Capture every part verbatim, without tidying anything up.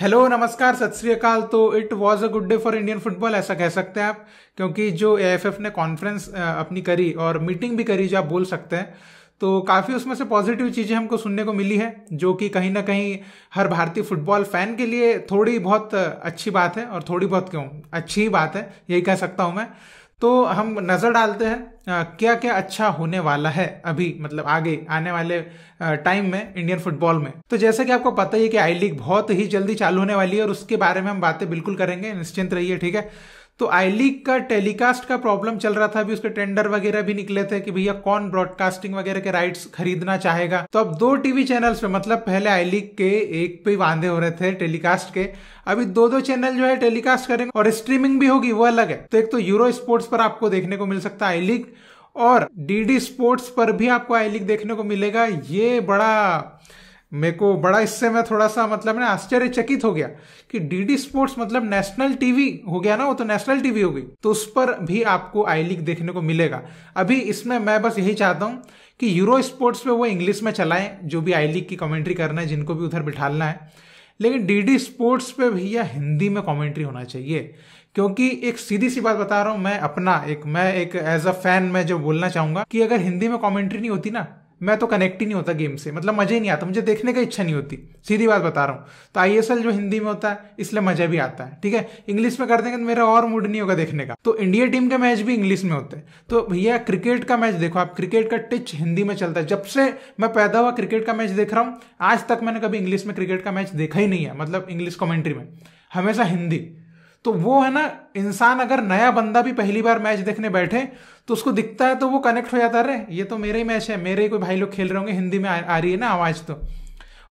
Hello नमस्कार सत श्री अकाल। तो it was a good day for Indian football ऐसा कह सकते हैं आप, क्योंकि जो एआईएफएफ ने कॉन्फ्रेंस अपनी करी और मीटिंग भी करी जो आप बोल सकते हैं, तो काफ़ी उसमें से पॉजिटिव चीज़ें हमको सुनने को मिली है, जो कि कहीं ना कहीं हर भारतीय फुटबॉल फैन के लिए थोड़ी बहुत अच्छी बात है, और थोड़ी बहुत क्यों अच्छी ही बात है यही कह सकता हूँ मैं। तो हम नज़र डालते हैं क्या क्या अच्छा होने वाला है अभी, मतलब आगे आने वाले टाइम में इंडियन फुटबॉल में। तो जैसा कि आपको पता ही है कि आई लीग बहुत ही जल्दी चालू होने वाली है और उसके बारे में हम बातें बिल्कुल करेंगे, निश्चिंत रहिए, ठीक है। तो आई लीग का टेलीकास्ट का प्रॉब्लम चल रहा था अभी, उसके टेंडर वगैरह भी निकले थे कि भैया कौन ब्रॉडकास्टिंग वगैरह के राइट्स खरीदना चाहेगा। तो अब दो टीवी चैनल्स पे, मतलब पहले आई लीग के एक पे वांधे हो रहे थे टेलीकास्ट के, अभी दो दो चैनल जो है टेलीकास्ट करेंगे और स्ट्रीमिंग भी होगी, वो अलग है। तो एक तो यूरो स्पोर्ट्स पर आपको देखने को मिल सकता है आई लीग, और डीडी स्पोर्ट्स पर भी आपको आई लीग देखने को मिलेगा। ये बड़ा मेरे को बड़ा इससे मैं थोड़ा सा मतलब ना आश्चर्यचकित हो गया कि डीडी स्पोर्ट्स मतलब नेशनल टीवी हो गया ना, वो तो नेशनल टीवी हो गई, तो उस पर भी आपको आई लीग देखने को मिलेगा। अभी इसमें मैं बस यही चाहता हूँ कि यूरो स्पोर्ट्स पे वो इंग्लिश में चलाएं जो भी आई लीग की कमेंट्री करना है, जिनको भी उधर बिठालना है, लेकिन डीडी स्पोर्ट्स पे भैया हिंदी में कमेंट्री होना चाहिए। क्योंकि एक सीधी सी बात बता रहा हूँ मैं, अपना एक मैं एक एज अ फैन मैं जो बोलना चाहूँगा कि अगर हिंदी में कमेंट्री नहीं होती ना, मैं तो कनेक्ट ही नहीं होता गेम से, मतलब मज़े ही नहीं आता, मुझे देखने का इच्छा नहीं होती, सीधी बात बता रहा हूँ। तो आईएसएल जो हिंदी में होता है इसलिए मज़ा भी आता है, ठीक है। इंग्लिश में कर देंगे तो मेरा और मूड नहीं होगा देखने का। तो इंडिया टीम के मैच भी इंग्लिश में होते हैं। तो भैया क्रिकेट का मैच देखो आप, क्रिकेट का टिच हिंदी में चलता है, जब से मैं पैदा हुआ क्रिकेट का मैच देख रहा हूँ, आज तक मैंने कभी इंग्लिश में क्रिकेट का मैच देखा ही नहीं है, मतलब इंग्लिश कॉमेंट्री में, हमेशा हिंदी। तो वो है ना, इंसान अगर नया बंदा भी पहली बार मैच देखने बैठे तो उसको दिखता है तो वो कनेक्ट हो जाता है, अरे ये तो मेरे ही मैच है, मेरे ही कोई भाई लोग खेल रहे होंगे, हिंदी में आ, आ रही है ना आवाज़। तो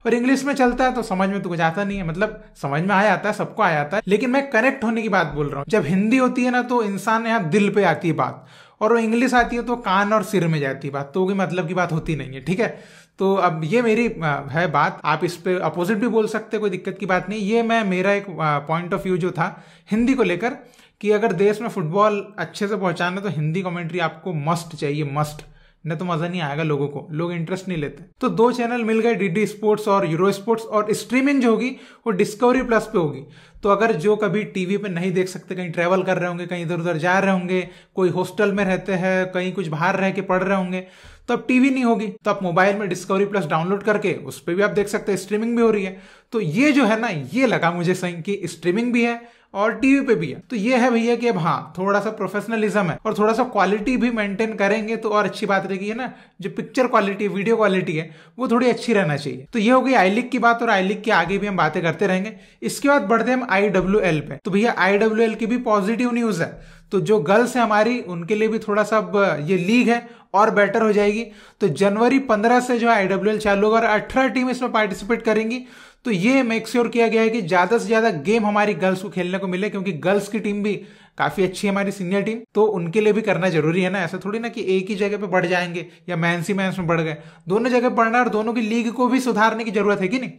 और इंग्लिश में चलता है तो समझ में तो कुछ आता नहीं है, मतलब समझ में आ जाता है, सबको आ जाता है, लेकिन मैं कनेक्ट होने की बात बोल रहा हूँ। जब हिंदी होती है ना तो इंसान यहाँ दिल पे आती है बात, और वो इंग्लिश आती है तो कान और सिर में जाती है बात, तो कोई मतलब की बात होती नहीं है, ठीक है। तो अब ये मेरी है बात, आप इस पर अपोजिट भी बोल सकते, कोई दिक्कत की बात नहीं। ये मैं मेरा एक पॉइंट ऑफ व्यू जो था हिंदी को लेकर, कि अगर देश में फुटबॉल अच्छे से पहुंचाना तो हिंदी कमेंट्री आपको मस्ट चाहिए, मस्ट, नहीं तो मज़ा नहीं आएगा लोगों को, लोग इंटरेस्ट नहीं लेते। तो दो चैनल मिल गए, डीडी स्पोर्ट्स और यूरो स्पोर्ट्स, और स्ट्रीमिंग जो होगी वो डिस्कवरी प्लस पे होगी। तो अगर जो कभी टीवी पे नहीं देख सकते, कहीं ट्रैवल कर रहे होंगे, कहीं इधर उधर जा रहे होंगे, कोई हॉस्टल में रहते हैं, कहीं कुछ बाहर रह के पढ़ रहे होंगे, तो अब टीवी नहीं होगी तो आप मोबाइल में डिस्कवरी प्लस डाउनलोड करके उस पर भी आप देख सकते हैं, स्ट्रीमिंग भी हो रही है। तो ये जो है ना, ये लगा मुझे सही कि स्ट्रीमिंग भी है और टीवी पे भी है। तो ये है भैया कि अब हाँ थोड़ा सा प्रोफेशनलिज्म है और थोड़ा सा क्वालिटी भी मेंटेन करेंगे तो और अच्छी बात रहेगी, है ना। जो पिक्चर क्वालिटी, वीडियो क्वालिटी है वो थोड़ी अच्छी रहना चाहिए। तो ये हो गई आई लीग की बात, और आई लीग के आगे भी हम बातें करते रहेंगे। इसके बाद बढ़ते हम आई डब्ल्यू एल पे। तो भैया आई डब्ल्यू एल की भी पॉजिटिव न्यूज है। तो जो गर्ल्स है हमारी, उनके लिए भी थोड़ा सा ये लीग है और बेटर हो जाएगी। तो जनवरी पंद्रह से जो आई डब्ल्यू एल चालू होगा और अठारह टीम इसमें पार्टिसिपेट करेंगी। तो ये मेक श्योर किया गया है कि ज्यादा से ज्यादा गेम हमारी गर्ल्स को खेलने को मिले, क्योंकि गर्ल्स की टीम भी काफी अच्छी है हमारी सीनियर टीम, तो उनके लिए भी करना जरूरी है ना। ऐसा थोड़ी ना कि एक ही जगह पे बढ़ जाएंगे या मैंसी मैंस में बढ़ गए, दोनों जगह बढ़ना और दोनों की लीग को भी सुधारने की जरूरत है कि नहीं।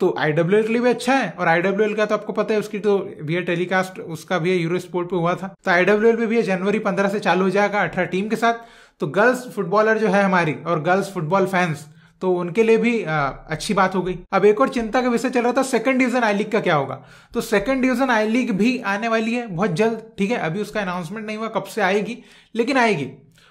तो आईडब्ल्यूएल के लिए भी अच्छा है, और आईडब्ल्यूएल का तो आपको पता है, उसकी तो भैया टेलीकास्ट उसका भैया यूरो स्पोर्ट पे हुआ था। तो आईडब्ल्यूएल भी भैया जनवरी पंद्रह से चालू हो जाएगा अठारह टीम के साथ। तो गर्ल्स फुटबॉलर जो है हमारी और गर्ल्स फुटबॉल फैंस, तो उनके लिए भी आ, अच्छी बात हो गई। अब एक और चिंता का विषय चल रहा था, सेकंड डिवीजन आई लीग का क्या होगा। तो सेकंड डिवीजन आई लीग भी आने वाली है बहुत जल्द, ठीक है। अभी उसका अनाउंसमेंट नहीं हुआ कब से आएगी, लेकिन आएगी।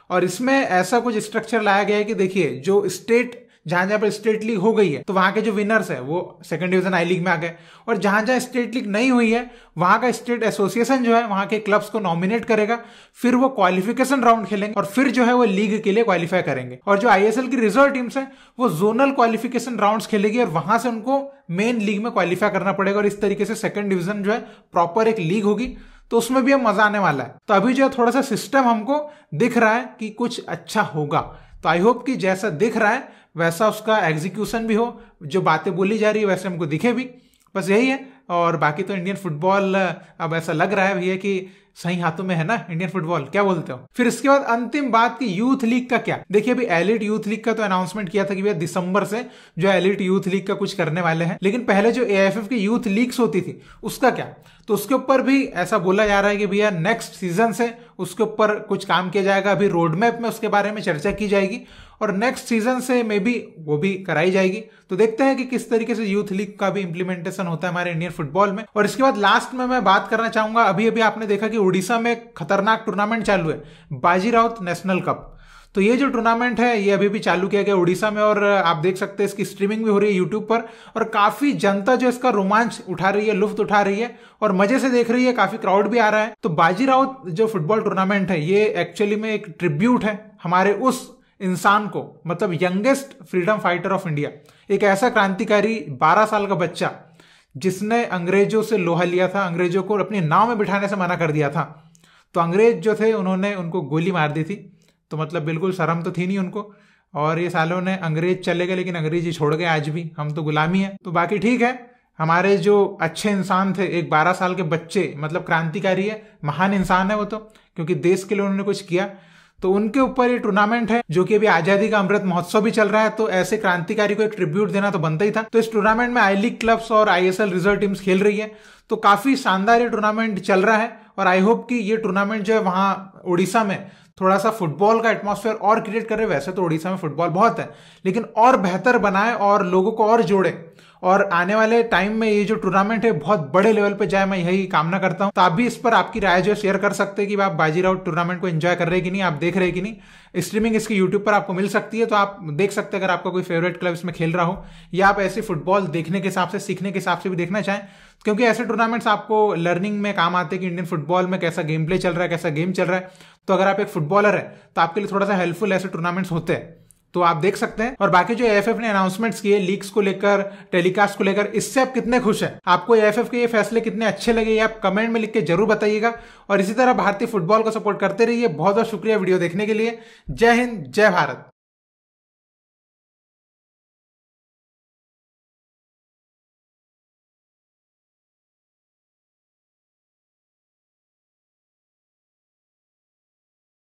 और इसमें ऐसा कुछ स्ट्रक्चर लाया गया है कि देखिए, जो स्टेट जहां जहां पर स्टेट लीग हो गई है तो वहां के जो विनर्स है वो सेकंड डिवीजन आई लीग में आ गए, और जहां जहां स्टेट लीग नहीं हुई है वहां का स्टेट एसोसिएशन जो है वहां के क्लब्स को नॉमिनेट करेगा, फिर वो क्वालिफिकेशन राउंड खेलेंगे और फिर जो है वो लीग के लिए क्वालिफाई करेंगे। और जो आईएसएल की रिजर्व टीम्स है वो जोनल क्वालिफिकेशन राउंड्स खेलेगी और वहां से उनको मेन लीग में क्वालिफाई करना पड़ेगा। और इस तरीके से सेकंड डिवीजन जो है प्रॉपर एक लीग होगी, तो उसमें भी अब मजा आने वाला है। तो अभी जो है थोड़ा सा सिस्टम हमको दिख रहा है कि कुछ अच्छा होगा। तो आई होप कि जैसा दिख रहा है वैसा उसका एग्जीक्यूशन भी हो, जो बातें बोली जा रही है वैसे हमको दिखे भी, बस यही है। और बाकी तो इंडियन फुटबॉल अब ऐसा लग रहा है भैया कि सही हाथों में है ना इंडियन फुटबॉल, क्या बोलते हो। फिर इसके बाद अंतिम बात की यूथ लीग का क्या। देखिए अभी एलिट यूथ लीग का तो अनाउंसमेंट किया था कि भैया दिसंबर से जो एलिट यूथ लीग का कुछ करने वाले हैं, लेकिन पहले जो एआईएफएफ की यूथ लीग्स होती थी उसका क्या। तो उसके ऊपर भी ऐसा बोला जा रहा है कि भैया नेक्स्ट सीजन से उसके ऊपर कुछ काम किया जाएगा। अभी रोडमैप में उसके बारे में चर्चा की जाएगी और नेक्स्ट सीजन से मे बी वो भी कराई जाएगी। तो देखते हैं कि किस तरीके से यूथ लीग का भी इंप्लीमेंटेशन होता है हमारे इंडियन फुटबॉल में। और इसके बाद लास्ट में मैं बात करना चाहूंगा, अभी अभी आपने देखा कि उड़ीसा में खतरनाक टूर्नामेंट चालू है, बाजी राउत नेशनल कप। तो ये जो टूर्नामेंट है ये अभी भी चालू किया गया उड़ीसा में, और आप देख सकते हैं इसकी स्ट्रीमिंग भी हो रही है यूट्यूब पर, और काफी जनता जो इसका रोमांच उठा रही है, लुफ्त उठा रही है और मजे से देख रही है, काफी क्राउड भी आ रहा है। तो बाजी राउत जो फुटबॉल टूर्नामेंट है ये एक्चुअली में एक ट्रिब्यूट है हमारे उस इंसान को, मतलब youngest freedom fighter of India, एक ऐसा क्रांतिकारी बारह साल का बच्चा जिसने अंग्रेजों से लोहा लिया था, अंग्रेजों को अपने नाव में बिठाने से मना कर दिया था। तो अंग्रेज जो थे उन्होंने उनको गोली मार दी थी, तो मतलब बिल्कुल शर्म तो थी नहीं उनको, और ये सालों ने अंग्रेज चले गए लेकिन अंग्रेजी छोड़ गए, आज भी हम तो गुलामी है। तो बाकी ठीक है, हमारे जो अच्छे इंसान थे, एक बारह साल के बच्चे मतलब क्रांतिकारी है, महान इंसान है वो तो, क्योंकि देश के लिए उन्होंने कुछ किया। तो उनके ऊपर ये टूर्नामेंट है, जो कि अभी आजादी का अमृत महोत्सव भी चल रहा है, तो ऐसे क्रांतिकारी को एक ट्रिब्यूट देना तो बनता ही था। तो इस टूर्नामेंट में आई लीग क्लब्स और I S L reserve teams खेल रही है, तो काफी शानदार ये टूर्नामेंट चल रहा है। और आई होप कि ये टूर्नामेंट जो है वहाँ उड़ीसा में थोड़ा सा फुटबॉल का एटमॉस्फेयर और क्रिएट करे, वैसे तो उड़ीसा में फुटबॉल बहुत है लेकिन और बेहतर बनाए और लोगों को और जोड़े, और आने वाले टाइम में ये जो टूर्नामेंट है बहुत बड़े लेवल पे जाए, मैं यही कामना करता हूँ। तो आप भी इस पर आपकी राय जो शेयर कर सकते हैं कि आप बाजी राउत टूर्नामेंट को एंजॉय कर रहे कि नहीं, आप देख रहे कि नहीं। स्ट्रीमिंग इसकी यूट्यूब पर आपको मिल सकती है, तो आप देख सकते हैं अगर आपका कोई फेवरेट क्लब इसमें खेल रहा हो, या आप ऐसे फुटबॉल देखने के हिसाब से, सीखने के हिसाब से भी देखना चाहें, क्योंकि ऐसे टूर्नामेंट्स आपको लर्निंग में काम आते हैं कि इंडियन फुटबॉल में कैसा गेम प्ले चल रहा है, कैसा गेम चल रहा है। तो अगर आप एक फुटबॉलर है तो आपके लिए थोड़ा सा हेल्पफुल ऐसे टूर्नामेंट्स होते हैं, तो आप देख सकते हैं। और बाकी जो ए आई एफ एफ ने अनाउंसमेंट्स किए लीग्स को लेकर, टेलीकास्ट को लेकर, इससे आप कितने खुश हैं, आपको ए आई एफ एफ के ये फैसले कितने अच्छे लगे, ये आप कमेंट में लिख के जरूर बताइएगा। और इसी तरह भारतीय फुटबॉल को सपोर्ट करते रहिए। बहुत बहुत शुक्रिया वीडियो देखने के लिए। जय हिंद, जय भारत।